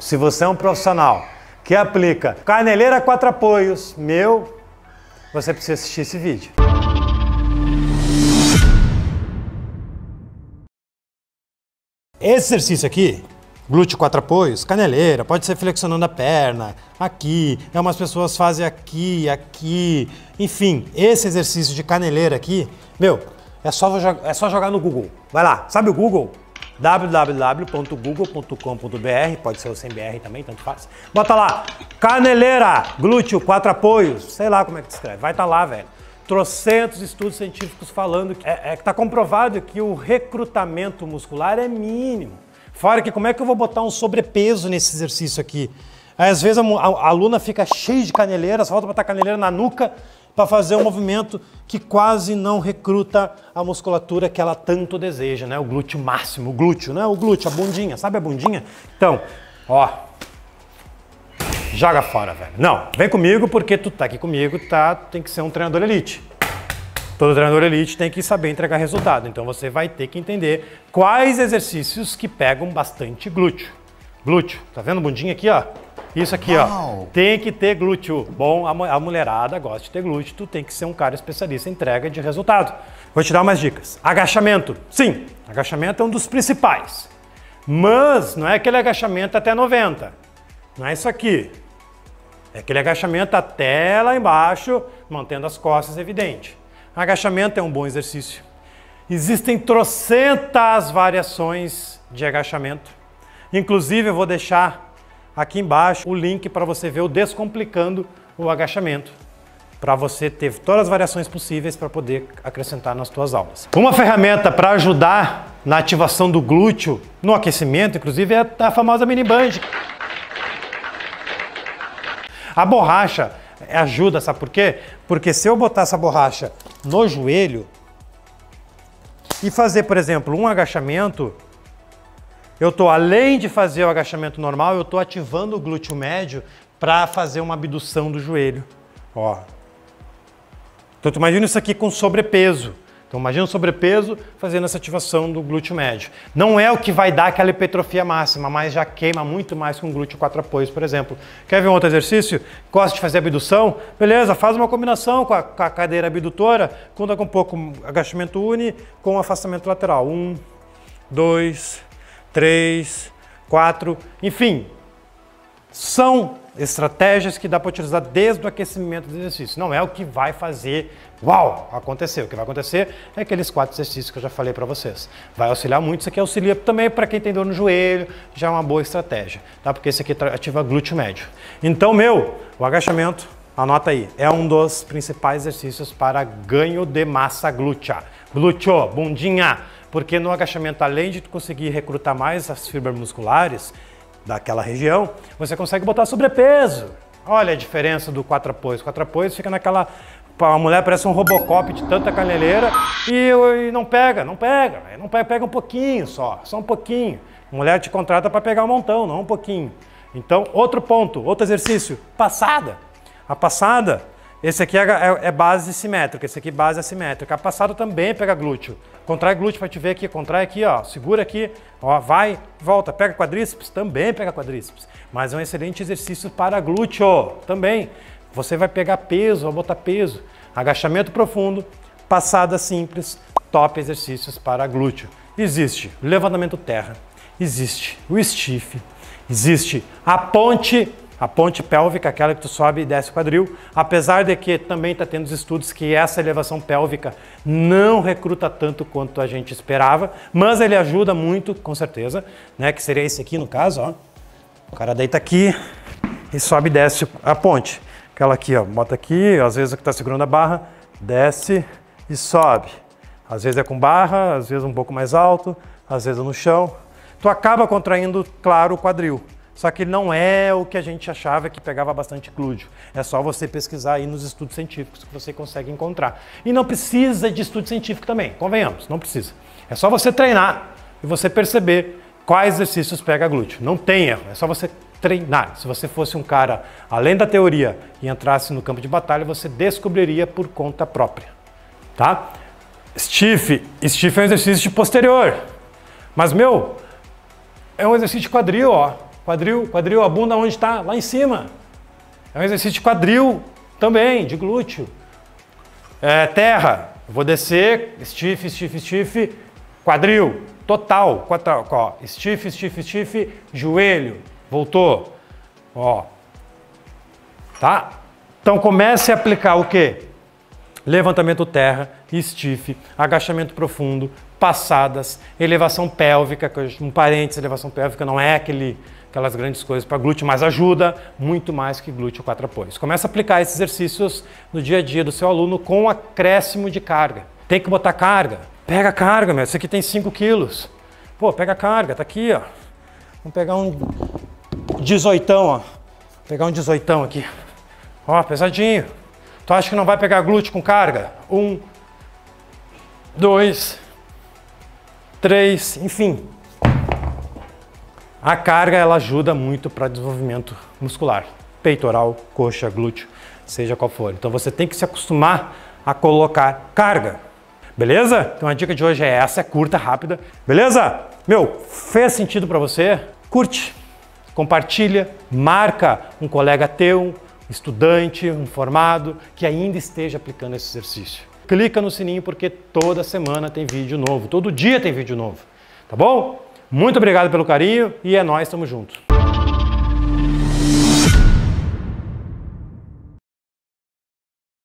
se você é um profissional que aplica caneleira 4 apoios, você precisa assistir esse vídeo. Esse exercício aqui, glúteo 4 apoios, caneleira, pode ser flexionando a perna, aqui, algumas pessoas fazem aqui, enfim, esse exercício de caneleira aqui, é só jogar no Google. Vai lá, sabe o Google? www.google.com.br, pode ser o CMBR também, tanto faz. Bota lá, caneleira, glúteo, 4 apoios, sei lá como é que escreve, vai estar lá, velho. Trocentos estudos científicos falando que está comprovado que o recrutamento muscular é mínimo. Fora que como é que eu vou botar um sobrepeso nesse exercício aqui? Às vezes a aluna fica cheia de caneleiras, falta botar a caneleira na nuca para fazer um movimento que quase não recruta a musculatura que ela tanto deseja, né? O glúteo máximo, o glúteo, né? O glúteo, a bundinha, sabe a bundinha? Então, ó, joga fora, velho. Não, vem comigo porque tu tá aqui comigo, tu tem que ser um treinador elite. Todo treinador elite tem que saber entregar resultado. Então você vai ter que entender quais exercícios que pegam bastante glúteo. Glúteo, tá vendo a bundinha aqui, ó? Isso aqui, ó. Tem que ter glúteo. Bom, a mulherada gosta de ter glúteo, tu tem que ser um cara especialista em entrega de resultado. Vou te dar umas dicas. Agachamento. Sim, agachamento é um dos principais. Mas não é aquele agachamento até 90. Não é isso aqui. É aquele agachamento até lá embaixo, mantendo as costas evidente. Agachamento é um bom exercício. Existem trocentas variações de agachamento. Inclusive, eu vou deixar aqui embaixo o link para você ver o Descomplicando o Agachamento, para você ter todas as variações possíveis para poder acrescentar nas suas aulas. Uma ferramenta para ajudar na ativação do glúteo, no aquecimento, inclusive, é a famosa miniband. A borracha ajuda, sabe por quê? Porque se eu botar essa borracha no joelho e fazer, por exemplo, um agachamento, eu tô, além de fazer o agachamento normal, eu tô ativando o glúteo médio para fazer uma abdução do joelho. Ó. Então tu imagina isso aqui com sobrepeso. Então imagina o sobrepeso fazendo essa ativação do glúteo médio. Não é o que vai dar aquela hipertrofia máxima, mas já queima muito mais com o glúteo 4 apoios, por exemplo. Quer ver um outro exercício? Gosta de fazer abdução? Beleza, faz uma combinação com a cadeira abdutora, conta com um pouco agachamento uni com afastamento lateral. 1, 2, 3, 4, enfim. São estratégias que dá para utilizar desde o aquecimento do exercício. Não é o que vai fazer, uau, aconteceu. O que vai acontecer é aqueles 4 exercícios que eu já falei para vocês. Vai auxiliar muito, isso aqui auxilia também para quem tem dor no joelho, já é uma boa estratégia, tá? Porque isso aqui ativa glúteo médio. Então, o agachamento, anota aí, é um dos principais exercícios para ganho de massa glútea. Glúteo, bundinha, porque no agachamento, além de conseguir recrutar mais as fibras musculares daquela região, você consegue botar sobrepeso. Olha a diferença do 4 apoios. 4 apoios fica naquela... A mulher parece um Robocop de tanta caneleira e não pega, pega um pouquinho só um pouquinho. A mulher te contrata para pegar um montão, não um pouquinho. Então, outro ponto, outro exercício, passada. A passada, esse aqui é base simétrica, esse aqui é base assimétrica. A passada também pega glúteo. Contrai glúteo para te ver aqui, contrai aqui, ó, segura aqui, ó, vai, volta, pega quadríceps, também pega quadríceps. Mas é um excelente exercício para glúteo também. Você vai pegar peso, vai botar peso. Agachamento profundo, passada simples, top exercícios para glúteo. Existe levantamento terra, existe o stiff, existe a ponte pélvica, aquela que tu sobe e desce o quadril, apesar de que também está tendo os estudos que essa elevação pélvica não recruta tanto quanto a gente esperava, mas ele ajuda muito, com certeza, né? Que seria esse aqui no caso, ó. O cara deita aqui e sobe e desce a ponte. Aquela aqui, ó, bota aqui, às vezes o que está segurando a barra, desce e sobe. Às vezes é com barra, às vezes um pouco mais alto, às vezes no chão. Tu acaba contraindo, claro, o quadril. Só que não é o que a gente achava que pegava bastante glúteo. É só você pesquisar aí nos estudos científicos que você consegue encontrar. E não precisa de estudo científico também, convenhamos, não precisa. É só você treinar e você perceber quais exercícios pega glúteo. Não tem erro, é só você treinar. Se você fosse um cara além da teoria e entrasse no campo de batalha, você descobriria por conta própria, tá? Stiff é um exercício de posterior. Mas, é um exercício de quadril, ó. Quadril, a bunda onde está? Lá em cima. É um exercício de quadril também, de glúteo. É, terra, vou descer, stiff, stiff, stiff, quadril, total, ó, stiff, stiff, stiff, joelho, voltou, ó, tá? Então comece a aplicar o quê? Levantamento terra, stiff, agachamento profundo, passadas, elevação pélvica, um parênteses, elevação pélvica não é aquelas grandes coisas para glúteo, mas ajuda muito mais que glúteo 4 apoios. Começa a aplicar esses exercícios no dia a dia do seu aluno com acréscimo de carga. Tem que botar carga. Pega carga, meu. Isso aqui tem 5 quilos. Pô, pega carga, tá aqui, ó. Vamos pegar um 18ão, ó. Vou pegar um 18ão aqui. Ó, pesadinho. Tu acha que não vai pegar glúteo com carga? 1, 2, 3, enfim. A carga ela ajuda muito para desenvolvimento muscular, peitoral, coxa, glúteo, seja qual for. Então você tem que se acostumar a colocar carga, beleza? Então a dica de hoje é essa, é curta, rápida, beleza? Meu, fez sentido para você? Curte, compartilha, marca um colega teu, um estudante, um formado que ainda esteja aplicando esse exercício. Clica no sininho porque toda semana tem vídeo novo, todo dia tem vídeo novo, tá bom? Muito obrigado pelo carinho e é nóis, tamo junto.